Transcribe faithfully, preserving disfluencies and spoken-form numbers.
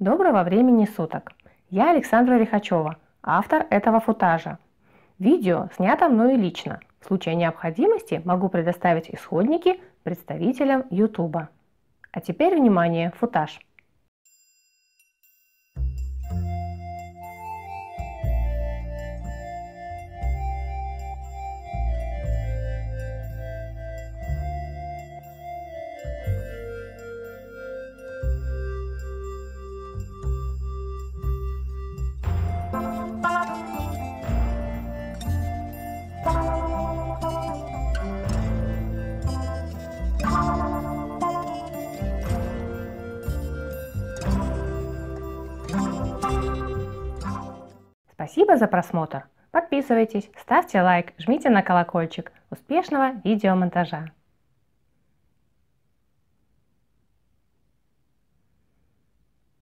Доброго времени суток! Я Александра Лихачёва, автор этого футажа. Видео снято мною лично. В случае необходимости могу предоставить исходники представителям YouTube. А теперь внимание, футаж! Спасибо за просмотр! Подписывайтесь, ставьте лайк, жмите на колокольчик. Успешного видеомонтажа!